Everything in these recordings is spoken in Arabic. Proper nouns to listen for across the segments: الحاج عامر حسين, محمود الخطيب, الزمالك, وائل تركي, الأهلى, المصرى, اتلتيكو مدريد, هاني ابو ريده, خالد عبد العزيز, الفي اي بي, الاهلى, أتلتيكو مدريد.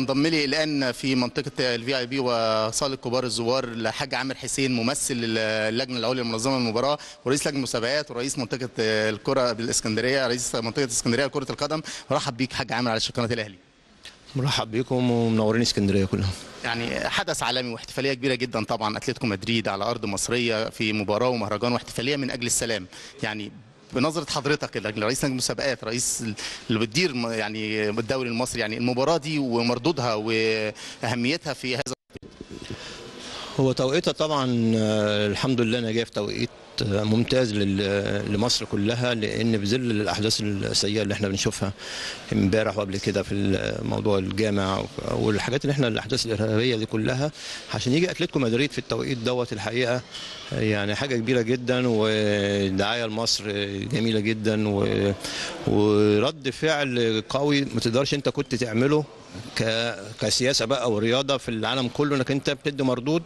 انضم لي الان في منطقه الفي اي بي وصاله كبار الزوار الحاج عامر حسين، ممثل اللجنه العليا لمنظمه المباراه ورئيس لجنه المسابقات ورئيس منطقه الكره بالاسكندريه، رئيس منطقه اسكندريه كره القدم. مرحب بيك حاج عامر على قناه الاهلي. مرحب بكم ومنورين اسكندريه كلها. يعني حدث عالمي واحتفاليه كبيره جدا طبعا، اتلتيكو مدريد على ارض مصريه في مباراه ومهرجان واحتفاليه من اجل السلام. يعني بنظرة حضرتك رئيس لجنة المسابقات، رئيس اللي بتدير يعني الدوري المصري، يعني المباراة دي ومردودها وأهميتها في هذا هو توقيتها طبعا. الحمد لله انا جاي في توقيت ممتاز لمصر كلها، لان بظل الاحداث السيئه اللي احنا بنشوفها امبارح وقبل كده في موضوع الجامع والحاجات اللي احنا الاحداث الارهابيه دي كلها، عشان يجي اتلتيكو مدريد في التوقيت دوت الحقيقه يعني حاجه كبيره جدا، ودعايه لمصر جميله جدا ورد فعل قوي ما تقدرش انت كنت تعمله كسياسه بقى ورياضه في العالم كله، انك انت بتدي مردود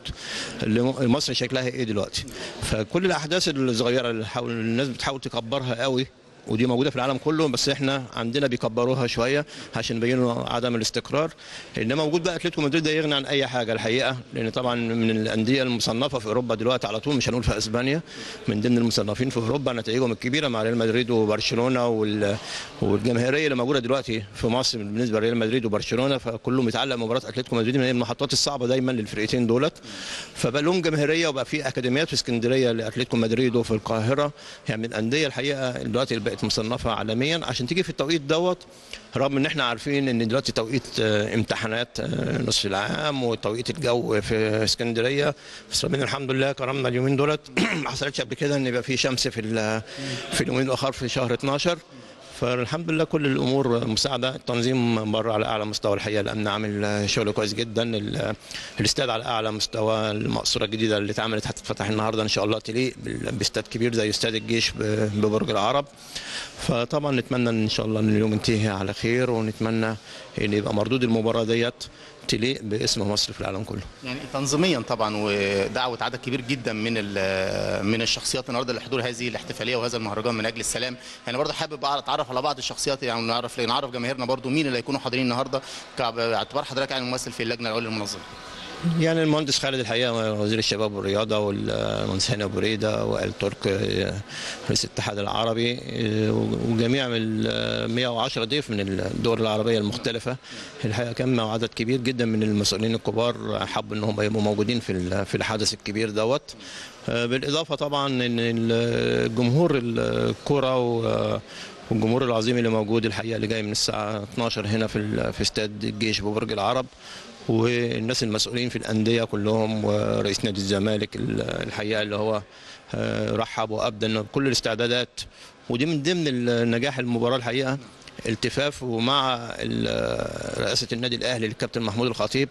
لمصر شكلها ايه دلوقتي. فكل الاحداث الصغيره اللي الناس بتحاول تكبرها قوي ودي موجوده في العالم كله، بس احنا عندنا بيكبروها شويه عشان يبينوا عدم الاستقرار. انما وجود بقى اتلتيكو مدريد ده يغني عن اي حاجه الحقيقه، لان طبعا من الانديه المصنفه في اوروبا دلوقتي على طول، مش هنقول في اسبانيا، من ضمن المصنفين في اوروبا نتائجهم الكبيره مع ريال مدريد وبرشلونه والجماهيريه اللي موجوده دلوقتي في مصر بالنسبه لريال مدريد وبرشلونه، فكله متعلق بمباراه اتلتيكو مدريد من المحطات الصعبه دايما للفرقتين دولت. فبقى لهم جماهيريه وبقى في اكاديميات في اسكندريه لاتلتيكو مدريد وفي القاهره، يعني من الانديه الحقيقه دلوقتي بقت مصنفه عالميا عشان تيجي في التوقيت دوت، رغم ان احنا عارفين ان دلوقتي توقيت امتحانات نصف العام وتوقيت الجو في اسكندريه، بس ربنا الحمد لله كرمنا اليومين دولت ما حصلتش قبل كده ان يبقى في شمس في اليومين الاخر في شهر 12، فالحمد لله كل الامور مساعده. التنظيم بره على اعلى مستوى الحقيقه، الامن عامل شغل كويس جدا، الاستاد على اعلى مستوى، المقصوره الجديده اللي اتعملت هتتفتح النهارده ان شاء الله تليق باستاد كبير زي استاد الجيش ببرج العرب. فطبعا نتمنى ان شاء الله ان اليوم ينتهي على خير، ونتمنى ان يبقى مردود المباراه ديت تليق باسم مصر في العالم كله. يعني تنظيميا طبعا ودعوه عدد كبير جدا من الشخصيات النهارده لحضور هذه الاحتفاليه وهذا المهرجان من اجل السلام. انا برضه حابب اتعرف على بعض الشخصيات، يعني نعرف جماهيرنا برضه مين اللي هيكونوا حاضرين النهارده باعتبار حضرتك يعني ممثل في اللجنه العليا للمنظمه. يعني المهندس خالد الحقيقه وزير الشباب والرياضه، والمهندس هاني ابو ريده، وائل تركي رئيس الاتحاد العربي، وجميع ال 110 ضيف من الدول العربيه المختلفه. الحقيقه كان عدد كبير جدا من المسؤولين الكبار حبوا ان هم يبقوا موجودين في الحدث الكبير دوت، بالاضافه طبعا ان الجمهور الكره والجمهور العظيم اللي موجود الحقيقه اللي جاي من الساعه 12 هنا في استاد الجيش ببرج العرب، والناس المسؤولين في الانديه كلهم، ورئيس نادي الزمالك الحقيقه اللي هو رحب وابدى ان كل الاستعدادات، ودي من ضمن النجاح المباراه الحقيقه التفاف ومع رئاسه النادي الاهلي الكابتن محمود الخطيب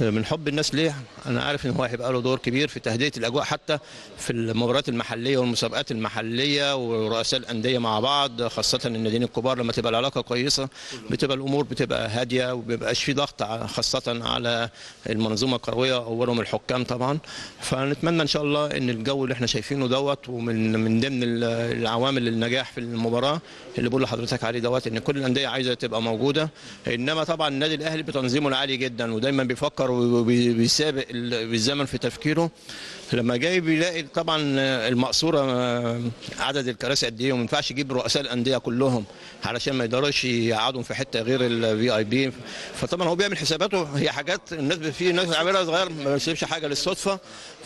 من حب الناس ليه. انا عارف ان هو هيبقى له دور كبير في تهدئه الاجواء حتى في المباريات المحليه والمسابقات المحليه ورؤساء الانديه مع بعض، خاصه الناديين الكبار لما تبقى العلاقه كويسه بتبقى الامور بتبقى هاديه وما بيبقاش في ضغط خاصه على المنظومه الكرويه اولهم الحكام طبعا. فنتمنى ان شاء الله ان الجو اللي احنا شايفينه دوت، ومن ضمن العوامل النجاح في المباراه اللي بقول لحضرتك عليه دوت، ان كل الانديه عايزه تبقى موجوده. انما طبعا النادي الاهلي بتنظيمه العالي جدا ودايما بيفكر وبيسابق الزمن في تفكيره، لما جاي بيلاقي طبعا المقصوره عدد الكراسي قد ايه، وما ينفعش يجيب رؤساء الانديه كلهم علشان ما يقدرش يقعدهم في حته غير الفي اي بي. فطبعا هو بيعمل حساباته، هي حاجات الناس في ناس عاملها صغير ما بيسيبش حاجه للصدفه.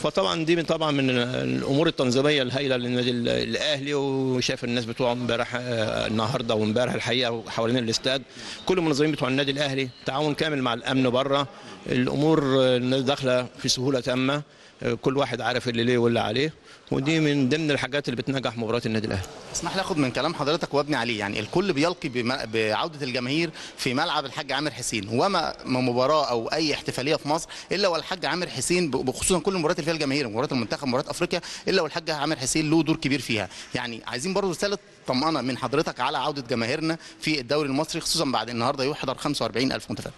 فطبعا دي من الامور التنظيميه الهائله للنادي الاهلي، وشاف الناس بتوعه امبارح النهارده وامبارح الحقيقه حوالين الاستاد، كل المنظمين بتوع النادي الاهلي تعاون كامل مع الامن بره، الامور الناس داخله في سهوله تامه، كل واحد عارف اللي ليه واللي عليه، ودي من ضمن الحاجات اللي بتنجح مباراه النادي الاهلي. اسمح لي اخد من كلام حضرتك وابني عليه، يعني الكل بيلقي بعوده الجماهير في ملعب الحاج عامر حسين، وما مباراه او اي احتفاليه في مصر الا والحاج عامر حسين، بخصوصا كل المباريات اللي فيها الجماهير، مباراه المنتخب، مباراه افريقيا، الا والحاج عامر حسين له دور كبير فيها. يعني عايزين برضه رساله طمأنه من حضرتك على عوده جماهيرنا في الدوري المصري، خصوصا بعد النهارده يحضر 45,000 متفرج.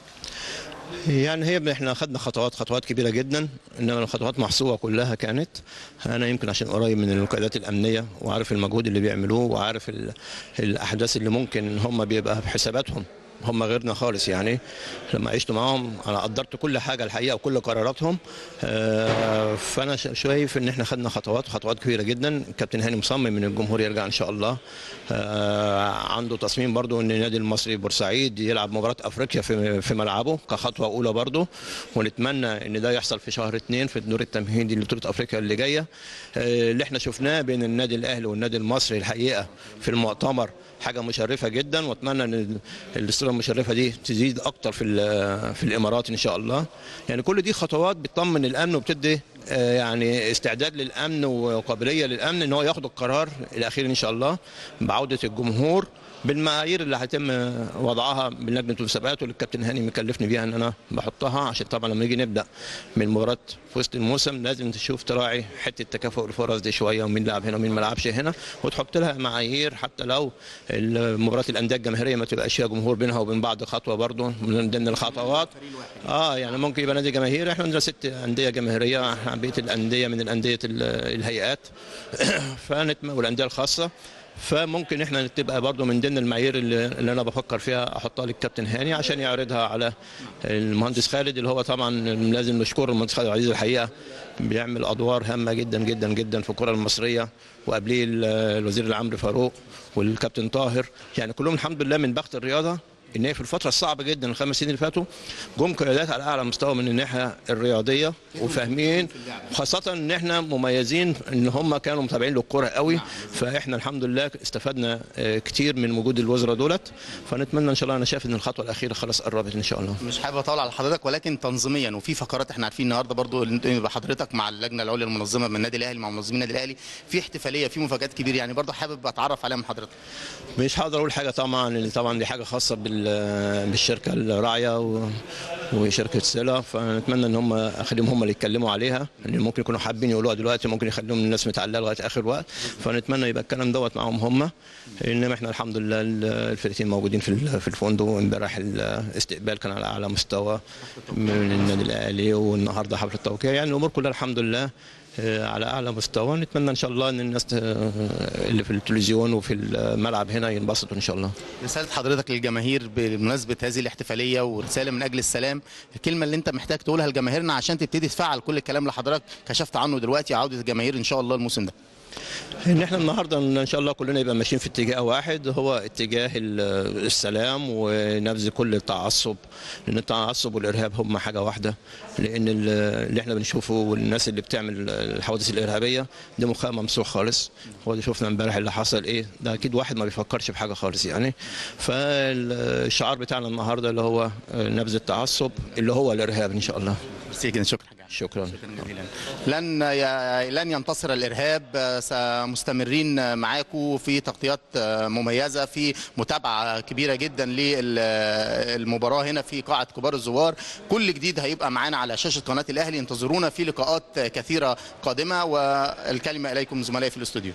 يعني هي احنا خدنا خطوات كبيره جدا، انما الخطوات محسوبه كلها كانت. انا يمكن عشان قريب من الوكالات الامنيه وعارف المجهود اللي بيعملوه، وعارف الاحداث اللي ممكن هم بيبقى بحساباتهم هم غيرنا خالص يعني. لما عشت معاهم انا قدرت كل حاجه الحقيقه وكل قراراتهم. فانا شايف ان احنا خدنا خطوات كبيره جدا. الكابتن هاني مصمم ان الجمهور يرجع ان شاء الله. عنده تصميم برضو ان النادي المصري بورسعيد يلعب مباراه افريقيا في ملعبه كخطوه اولى برضو، ونتمنى ان ده يحصل في شهر 2 في الدور التمهيدي لبطوله افريقيا اللي جايه. اللي احنا شفناه بين النادي الاهلي والنادي المصري الحقيقه في المؤتمر حاجه مشرفه جدا، واتمنى ان الصوره المشرفه دي تزيد اكتر في الامارات ان شاء الله. يعني كل دي خطوات بتطمن الامن وبتدي يعني استعداد للامن وقابليه للامن ان هو ياخد القرار الاخير ان شاء الله بعوده الجمهور بالمعايير اللي هيتم وضعها من لجنه المسابقات واللي الكابتن هاني مكلفني بيها ان انا بحطها، عشان طبعا لما نيجي نبدا من مباراه في وسط الموسم لازم تشوف تراعي حته تكافؤ الفرص دي شويه، ومين لعب هنا ومين ما لعبش هنا، وتحط لها معايير حتى لو مباراه الانديه الجماهيريه ما تبقاش فيها جمهور بينها وبين بعض خطوه برضه من ضمن الخطوات. يعني ممكن يبقى نادي جماهيري، احنا عندنا 6 انديه جماهيريه عن بقيه الانديه من الانديه الهيئات والانديه الخاصه، فممكن احنا تبقى برضو من ضمن المعايير اللي انا بفكر فيها احطها للكابتن هاني عشان يعرضها على المهندس خالد، اللي هو طبعا لازم نشكر المهندس خالد عبد العزيز الحقيقه بيعمل ادوار هامه جدا جدا جدا في الكره المصريه، وقبليه الوزير العمرو فاروق والكابتن طاهر، يعني كلهم الحمد لله من بخت الرياضه ان هي في الفتره الصعبه جدا ال5 سنين اللي فاتوا جم قيادات على اعلى مستوى من الناحيه الرياضيه وفاهمين، وخاصه ان احنا مميزين ان هم كانوا متابعين للكره قوي، فاحنا الحمد لله استفدنا كتير من وجود الوزراء دولت. فنتمنى ان شاء الله، انا شايف ان الخطوه الاخيره خلاص قربت ان شاء الله. مش حابب اطول على حضرتك، ولكن تنظيميا وفي فقرات احنا عارفين النهارده برضو حضرتك مع اللجنه العليا المنظمه من النادي الاهلي مع منظمين النادي الاهلي في احتفاليه في مفاجات كبيره، يعني برضو حابب اتعرف عليها من حضرتك. مش هقدر اقول حاجه طبعا، لان طبعا دي حاجه خاصه بالشركه الراعيه وشركه سلا، فنتمنى ان هم اخليهم هم اللي يتكلموا عليها، لان ممكن يكونوا حابين يقولوها دلوقتي ممكن يخليهم الناس متعلقه لغايه اخر وقت، فنتمنى يبقى الكلام دوت معاهم هم. انما احنا الحمد لله الفريقين موجودين في الفندق، وامبارح الاستقبال كان على اعلى مستوى من النادي الاهلي، والنهارده حفل التوقيع، يعني الامور كلها الحمد لله على اعلى مستوى. نتمنى ان شاء الله ان الناس اللي في التلفزيون وفي الملعب هنا ينبسطوا ان شاء الله. رساله حضرتك للجماهير بمناسبه هذه الاحتفاليه ورساله من اجل السلام، الكلمه اللي انت محتاج تقولها لجماهيرنا عشان تبتدي تفعل كل الكلام اللي حضرتك كشفت عنه دلوقتي عوده الجماهير ان شاء الله الموسم ده. ان احنا النهارده ان شاء الله كلنا يبقى ماشيين في اتجاه واحد، هو اتجاه السلام ونبذ كل التعصب، لان التعصب والارهاب هما حاجه واحده، لان اللي احنا بنشوفه والناس اللي بتعمل الحوادث الارهابيه دي مخها ممسوح خالص، وادي شفنا امبارح اللي حصل ايه، ده اكيد واحد ما بيفكرش بحاجه خالص يعني. فالشعار بتاعنا النهارده اللي هو نبذ التعصب اللي هو الارهاب ان شاء الله. شكرا شكرا جزيلا. لن ينتصر الارهاب، مستمرين معاكم في تغطيات مميزه، في متابعه كبيره جدا للمباراه هنا في قاعه كبار الزوار. كل جديد هيبقى معانا على شاشه قناه الاهلي، انتظرونا في لقاءات كثيره قادمه، والكلمه اليكم زملائي في الاستوديو.